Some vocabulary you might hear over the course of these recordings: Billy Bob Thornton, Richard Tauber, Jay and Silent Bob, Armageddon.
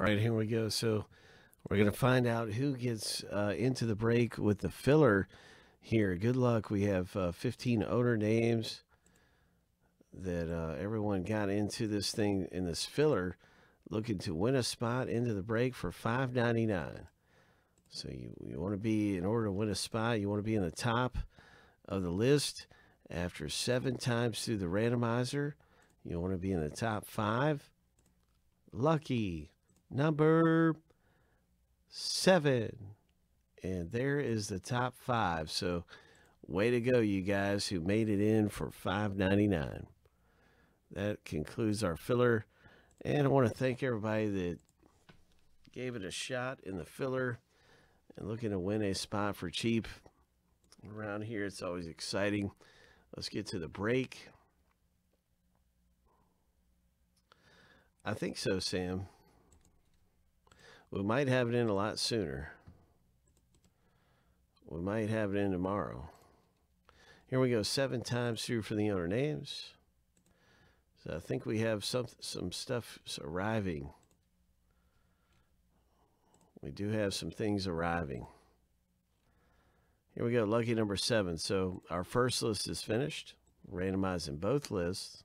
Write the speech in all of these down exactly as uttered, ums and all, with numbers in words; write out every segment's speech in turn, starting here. All right, here we go. So we're going to find out who gets uh, into the break with the filler here. Good luck. We have uh, fifteen owner names that uh, everyone got into this thing in this filler, looking to win a spot into the break for five ninety-nine. So you, you want to be, in order to win a spot, you want to be in the top of the list after seven times through the randomizer. You want to be in the top five. Lucky number seven. And there is the top five. So way to go, you guys who made it in for five ninety-nine. That concludes our filler. And I want to thank everybody that gave it a shot in the filler and looking to win a spot for cheap. Around here, it's always exciting. Let's get to the break. I think so, Sam. We might have it in a lot sooner. We might have it in tomorrow. Here we go. Seven times through for the owner names. So I think we have some some stuff arriving. We do have some things arriving. Here we go. Lucky number seven. So our first list is finished. Randomizing both lists.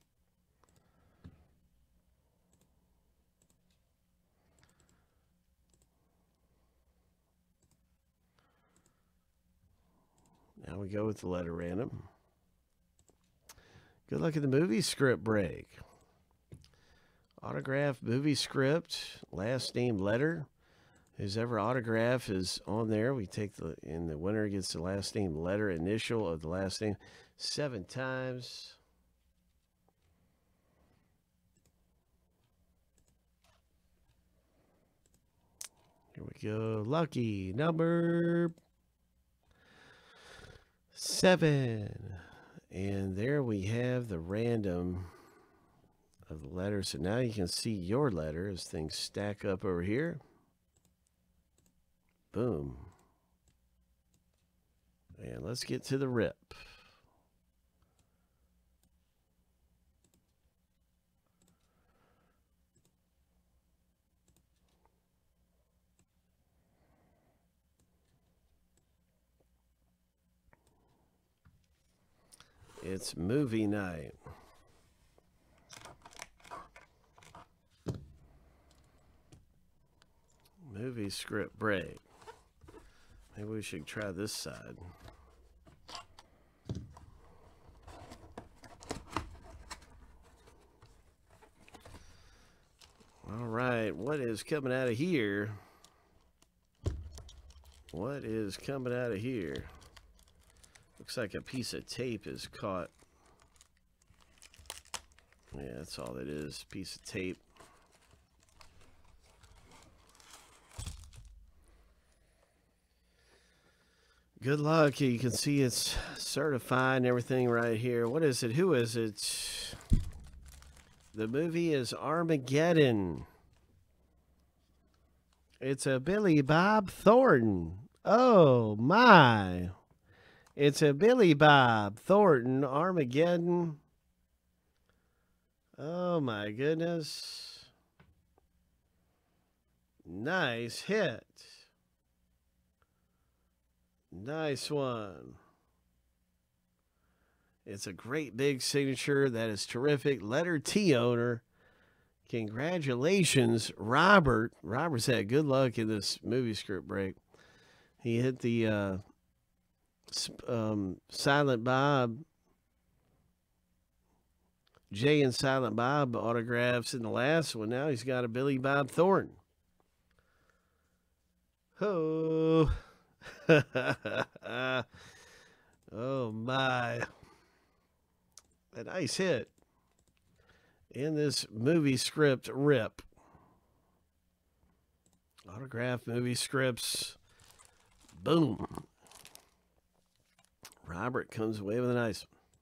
Now we go with the letter random. Good luck at the movie script break. Autograph movie script, last name letter. Whose ever autograph is on there, we take the, and the winner gets the last name letter, initial of the last name, seven times. Here we go. Lucky number seven, and there we have the random of the letters. So now you can see your letter as things stack up over here. Boom. And let's get to the rip. It's movie night. Movie script break. Maybe we should try this side. All right, what is coming out of here? What is coming out of here? Looks like a piece of tape is caught. Yeah, that's all that is, piece of tape. Good luck. You can see it's certified and everything right here. What is it? Who is it? The movie is Armageddon. It's a Billy Bob Thornton. Oh, my. It's a Billy Bob Thornton Armageddon. Oh my goodness. Nice hit. Nice one. It's a great big signature. That is terrific. Letter T owner. Congratulations, Robert. Robert said good luck in this movie script break. He hit the uh Um, Silent Bob, Jay and Silent Bob autographs in the last one. Now he's got a Billy Bob Thornton. Oh, oh my! A nice hit in this movie script rip. Autograph movie scripts. Boom. Robert comes away with a nice one.